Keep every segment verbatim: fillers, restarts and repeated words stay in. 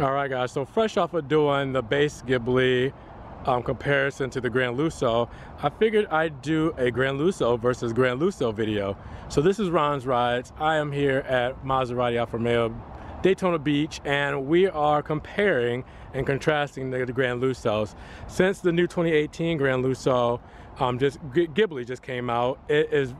All right, guys, so fresh off of doing the base Ghibli um, comparison to the Granlusso, I figured I'd do a Granlusso versus Granlusso video. So this is Ron's Rides. I am here at Maserati Alfa Romeo Daytona Beach, and we are comparing and contrasting the, the Granlussos. Since the new twenty eighteen Granlusso, um, just Ghibli just came out, it is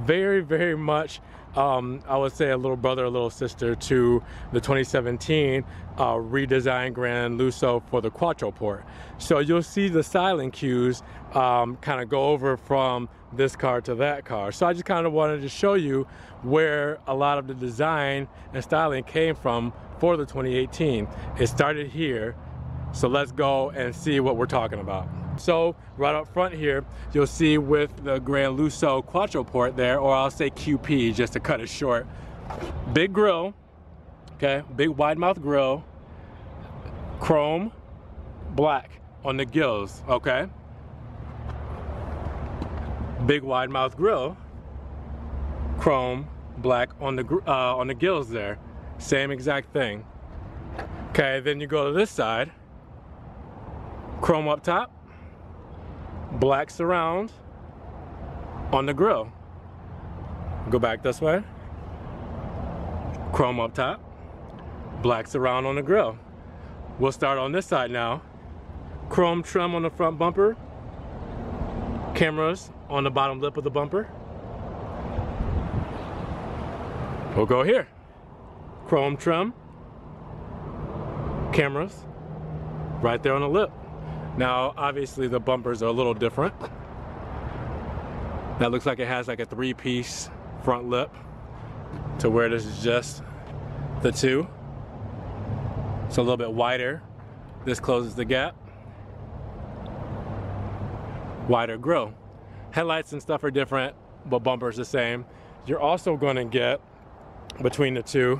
very, very much Um, I would say a little brother, a little sister to the twenty seventeen uh, redesigned Granlusso for the Quattroporte. So you'll see the styling cues um, kind of go over from this car to that car. So I just kind of wanted to show you where a lot of the design and styling came from for the twenty eighteen. It started here, so let's go and see what we're talking about. So right up front here, you'll see with the Granlusso Quattroporte there, or I'll say Q P just to cut it short. Big grille, okay, big wide mouth grille, chrome, black on the gills, okay. Big wide mouth grille, chrome, black on the uh, on the gills there, same exact thing. Okay, then you go to this side, chrome up top, black surround on the grill. Go back this way. Chrome up top, black surround on the grill. We'll start on this side now. Chrome trim on the front bumper. Cameras on the bottom lip of the bumper. We'll go here. Chrome trim. Cameras right there on the lip. Now, obviously the bumpers are a little different. That looks like it has like a three-piece front lip to where this is just the two. It's a little bit wider. This closes the gap. Wider grille. Headlights and stuff are different, but bumpers the same. You're also gonna get, between the two,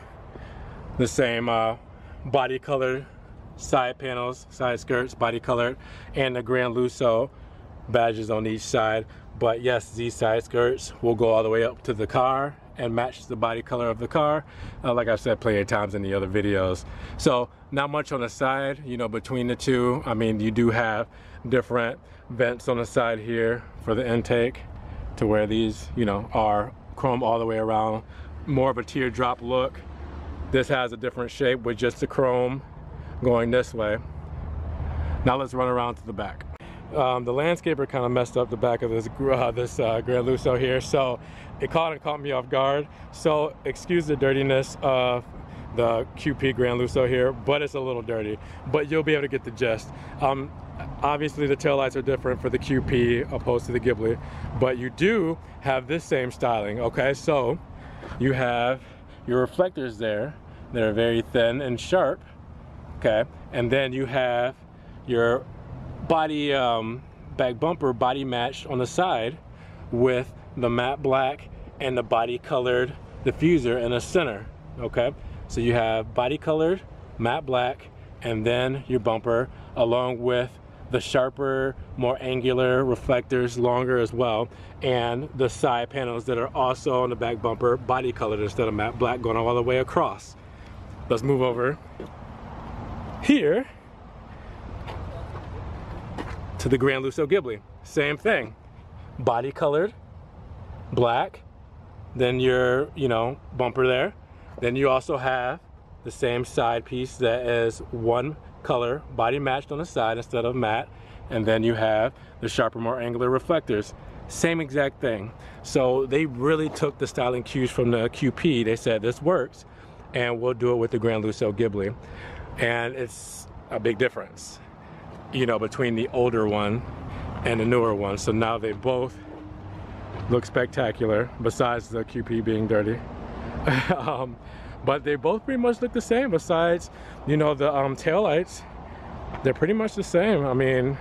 the same uh, body color side panels, side skirts, body colored, and the Granlusso badges on each side. But yes, these side skirts will go all the way up to the car and match the body color of the car, uh, like I've said plenty of times in the other videos. So not much on the side, you know, between the two. I mean, you do have different vents on the side here for the intake, to where these, you know, are chrome all the way around, more of a teardrop look. This has a different shape with just the chrome going this way. Now let's run around to the back. Um, the landscaper kind of messed up the back of this uh, this uh, Granlusso here, so it caught and caught me off guard. So excuse the dirtiness of the Q P Granlusso here, but it's a little dirty. But you'll be able to get the gist. Um, obviously the taillights are different for the Q P opposed to the Ghibli, but you do have this same styling, okay? So you have your reflectors there that are very thin and sharp. Okay, and then you have your body um, back bumper body matched on the side with the matte black and the body colored diffuser in the center. Okay, so you have body colored, matte black, and then your bumper along with the sharper, more angular reflectors, longer as well, and the side panels that are also on the back bumper body colored instead of matte black, going all the way across. Let's move over here to the Granlusso Ghibli. Same thing, body colored, black, then your, you know, bumper there. Then you also have the same side piece that is one color, body matched on the side instead of matte, and then you have the sharper, more angular reflectors. Same exact thing. So they really took the styling cues from the Q P. They said this works, and we'll do it with the Granlusso Ghibli. And it's a big difference, you know, between the older one and the newer one. So now they both look spectacular, besides the Q P being dirty. um, but they both pretty much look the same, besides, you know, the um, taillights. They're pretty much the same. I mean,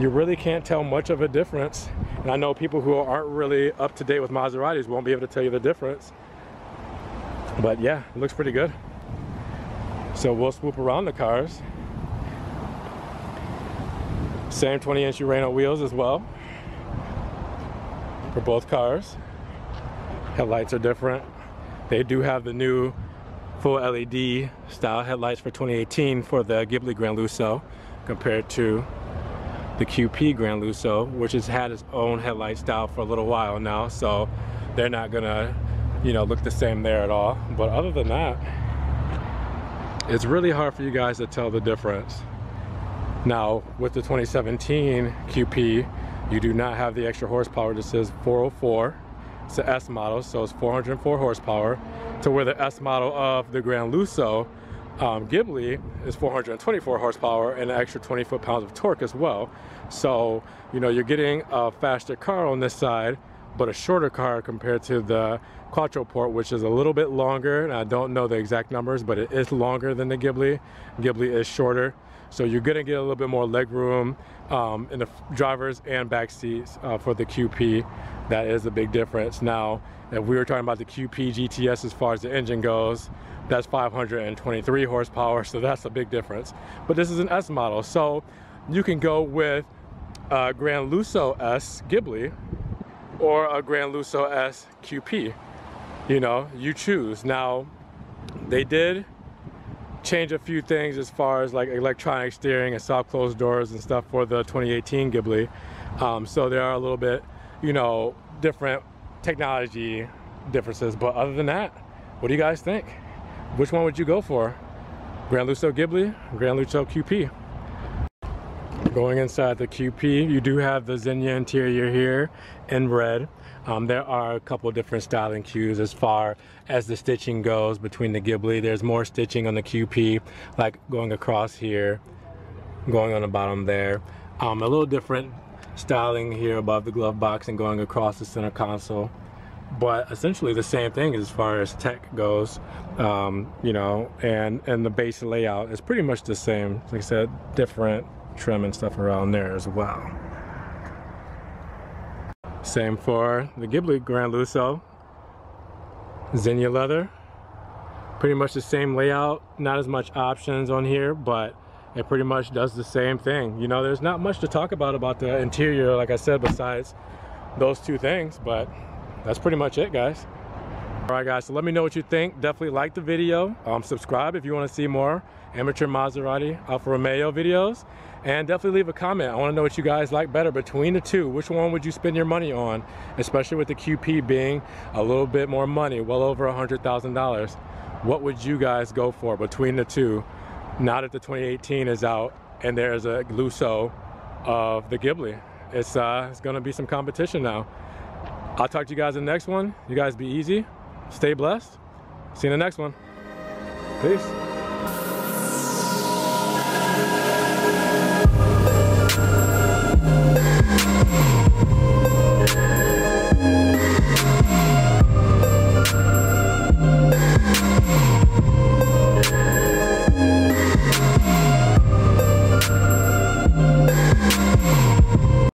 you really can't tell much of a difference. And I know people who aren't really up to date with Maseratis won't be able to tell you the difference. But yeah, it looks pretty good. So we'll swoop around the cars. Same twenty inch Rineo wheels as well for both cars. Headlights are different. They do have the new full L E D style headlights for twenty eighteen for the Ghibli Granlusso compared to the Q P Granlusso, which has had its own headlight style for a little while now, so they're not gonna, you know, look the same there at all. But other than that, it's really hard for you guys to tell the difference. Now, with the twenty seventeen Q P, you do not have the extra horsepower. This says four oh four. It's an S model, so it's four hundred four horsepower, to where the S model of the Granlusso um, Ghibli is four hundred twenty-four horsepower and an extra twenty foot-pounds of torque as well. So, you know, you're getting a faster car on this side, but a shorter car compared to the Quattroporte, which is a little bit longer, and I don't know the exact numbers, but it is longer than the Ghibli. Ghibli is shorter, so you're gonna get a little bit more leg room um, in the drivers and back seats uh, for the Q P. That is a big difference. Now, if we were talking about the Q P G T S as far as the engine goes, that's five hundred twenty-three horsepower, so that's a big difference. But this is an S model, so you can go with uh, Granlusso S Ghibli, or a Granlusso S Q P, you know, you choose. Now, they did change a few things as far as like electronic steering and soft closed doors and stuff for the twenty eighteen Ghibli. Um, so there are a little bit, you know, different technology differences. But other than that, what do you guys think? Which one would you go for? Granlusso Ghibli, Granlusso Q P? Going inside the Q P, you do have the Zegna interior here in red. Um, there are a couple different styling cues as far as the stitching goes between the Ghibli. There's more stitching on the Q P, like going across here, going on the bottom there. Um, a little different styling here above the glove box and going across the center console. But essentially the same thing as far as tech goes, um, you know, and, and the base layout is pretty much the same. Like I said, different trim and stuff around there as well. Same for the Ghibli Granlusso. Zenia leather. Pretty much the same layout. Not as much options on here, but it pretty much does the same thing. You know, there's not much to talk about about the interior, like I said, besides those two things, but that's pretty much it, guys. Alright guys, so let me know what you think. Definitely like the video. Um, subscribe if you want to see more amateur Maserati, Alfa Romeo videos. And definitely leave a comment. I want to know what you guys like better between the two. Which one would you spend your money on? Especially with the Q P being a little bit more money, well over one hundred thousand dollars. What would you guys go for between the two? Now that the twenty eighteen is out and there's a Glusso of the Ghibli. It's, uh, it's going to be some competition now. I'll talk to you guys in the next one. You guys be easy. Stay blessed. See you in the next one. Peace.